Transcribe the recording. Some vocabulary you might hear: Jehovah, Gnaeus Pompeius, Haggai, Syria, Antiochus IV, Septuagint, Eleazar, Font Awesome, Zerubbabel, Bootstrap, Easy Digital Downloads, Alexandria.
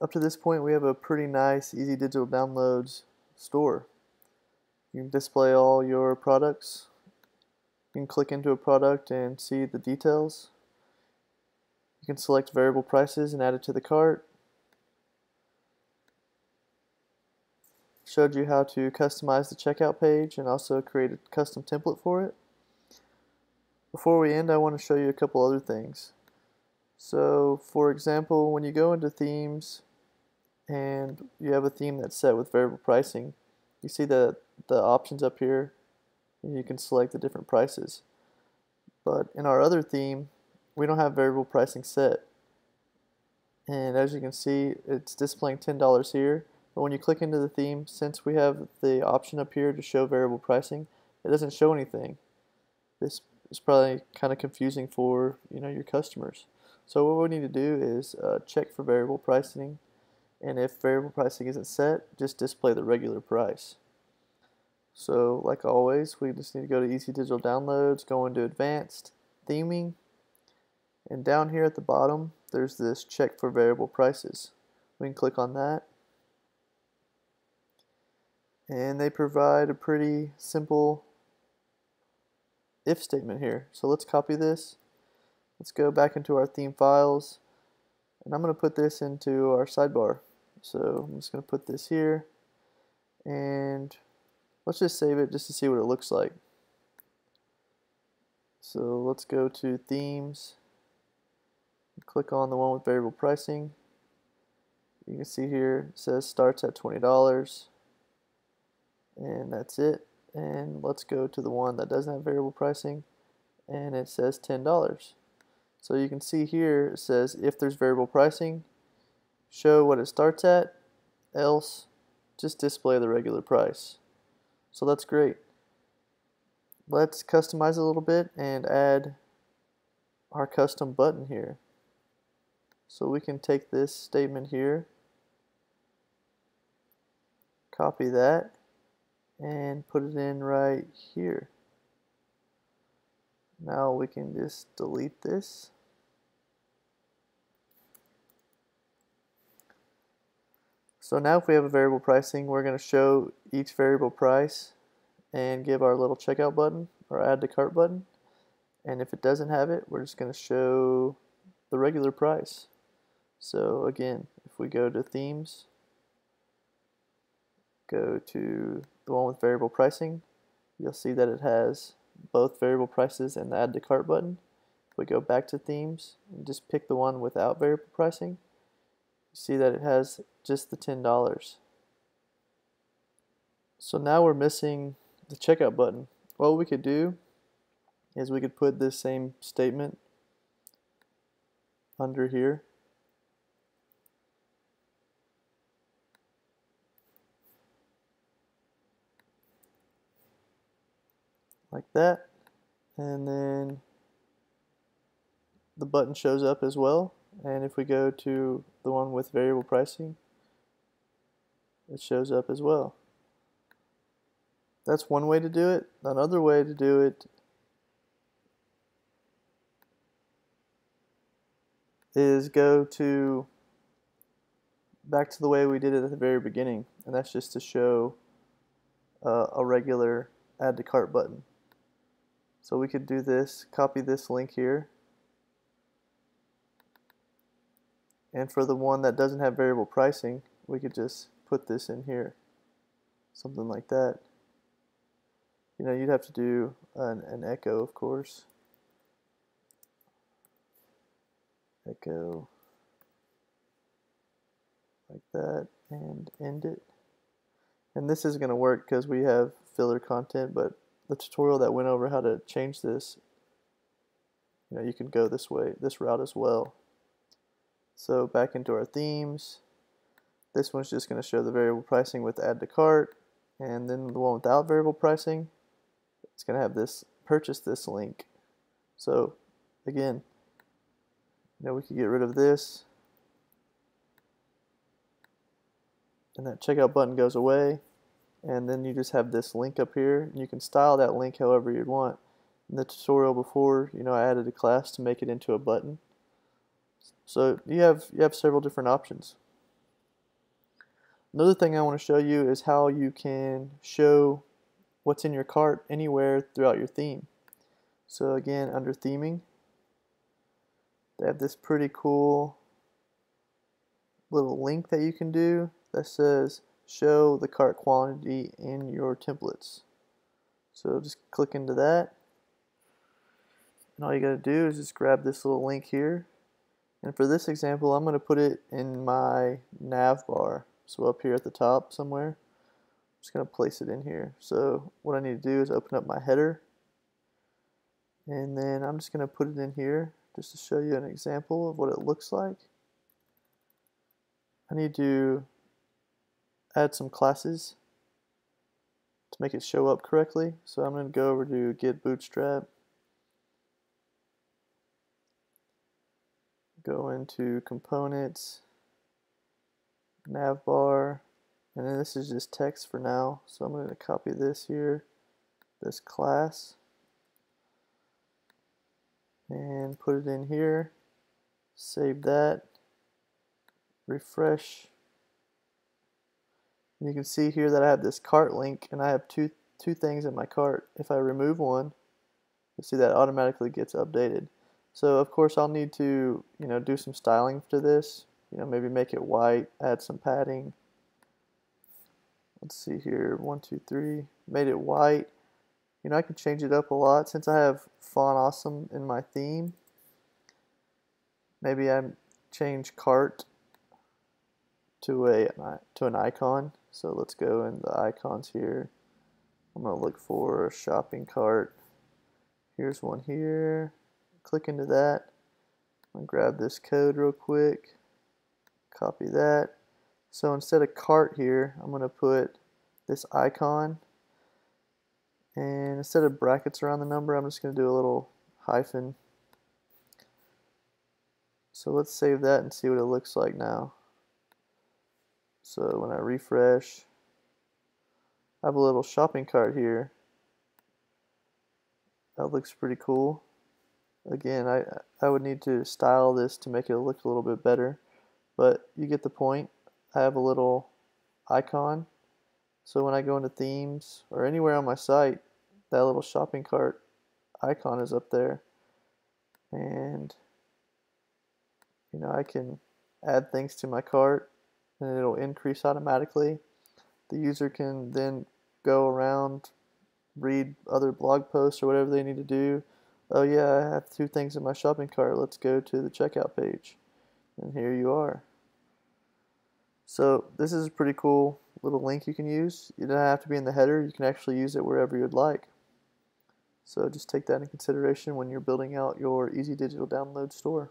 Up to this point, we have a pretty nice Easy Digital Downloads store. You can display all your products. You can click into a product and see the details. You can select variable prices and add it to the cart. Showed you how to customize the checkout page and also create a custom template for it. Before we end, I want to show you a couple other things. So, for example, when you go into themes and you have a theme that's set with variable pricing, you see the options up here, and you can select the different prices. But in our other theme, we don't have variable pricing set. And as you can see, it's displaying $10 here. But when you click into the theme, since we have the option up here to show variable pricing, it doesn't show anything. This is probably kind of confusing for, you know, your customers. So what we need to do is check for variable pricing, and if variable pricing isn't set, just display the regular price. So like always, we just need to go to Easy Digital Downloads, go into Advanced, Theming, and down here at the bottom there's this check for variable prices. We can click on that, and they provide a pretty simple if statement here. So let's copy this. Let's go back into our theme files, and I'm going to put this into our sidebar. So I'm just going to put this here, and let's just save it just to see what it looks like. So let's go to themes, click on the one with variable pricing. You can see here it says starts at $20, and that's it. And let's go to the one that doesn't have variable pricing, and it says $10. So you can see here it says if there's variable pricing, show what it starts at, else just display the regular price. So that's great. Let's customize a little bit and add our custom button here. So we can take this statement here, copy that, and put it in right here. Now we can just delete this. So now if we have a variable pricing, we're going to show each variable price and give our little checkout button or add to cart button. And if it doesn't have it, we're just going to show the regular price. So again, if we go to themes, go to the one with variable pricing, you'll see that it has both variable prices and the add to cart button. If we go back to themes and just pick the one without variable pricing, you see that it has just the $10. So now we're missing the checkout button. What we could do is we could put this same statement under here. Like that, and then the button shows up as well. And if we go to the one with variable pricing, it shows up as well. That's one way to do it. Another way to do it is go to back to the way we did it at the very beginning, and that's just to show a regular add to cart button. So we could do this, copy this link here, and for the one that doesn't have variable pricing, we could just put this in here, something like that. You know, you'd have to do an echo, of course. Echo like that and end it. And this is going to work because we have filler content, but the tutorial that went over how to change this, you know, you can go this way, this route as well. So back into our themes, this one's just going to show the variable pricing with add to cart, and then the one without variable pricing, it's going to have this purchase this link. So again, you know, we could get rid of this, and that checkout button goes away. And then you just have this link up here, and you can style that link however you'd want. In the tutorial before, you know, I added a class to make it into a button. So you have several different options. Another thing I want to show you is how you can show what's in your cart anywhere throughout your theme. So again, under theming, they have this pretty cool little link that you can do that says show the cart quantity in your templates. So just click into that, and all you gotta do is just grab this little link here, and for this example I'm gonna put it in my nav bar, so up here at the top somewhere. I'm just gonna place it in here. So what I need to do is open up my header, and then I'm just gonna put it in here just to show you an example of what it looks like. I need to add some classes to make it show up correctly. So I'm going to go over to Get Bootstrap, go into Components, Navbar, and then this is just text for now. So I'm going to copy this here, this class, and put it in here, save that, refresh. And you can see here that I have this cart link, and I have two things in my cart. If I remove one, you'll see that automatically gets updated. So of course I'll need to, you know, do some styling to this. You know, maybe make it white, add some padding. Let's see here, 1, 2, 3, made it white. You know, I can change it up a lot. Since I have Font Awesome in my theme, maybe I change cart to an icon. So let's go in the icons here. I'm going to look for a shopping cart. Here's one here. Click into that. I'm going to grab this code real quick. Copy that. So instead of cart here, I'm going to put this icon. And instead of brackets around the number, I'm just going to do a little hyphen. So let's save that and see what it looks like now. So when I refresh, I have a little shopping cart here. That looks pretty cool. Again, I would need to style this to make it look a little bit better, but you get the point. I have a little icon. So when I go into themes or anywhere on my site, that little shopping cart icon is up there. And you know, I can add things to my cart, and it'll increase automatically. The user can then go around, read other blog posts or whatever they need to do. Oh yeah, I have 2 things in my shopping cart. Let's go to the checkout page. And here you are. So this is a pretty cool little link you can use. You don't have to be in the header. You can actually use it wherever you'd like. So just take that into consideration when you're building out your Easy Digital Download store.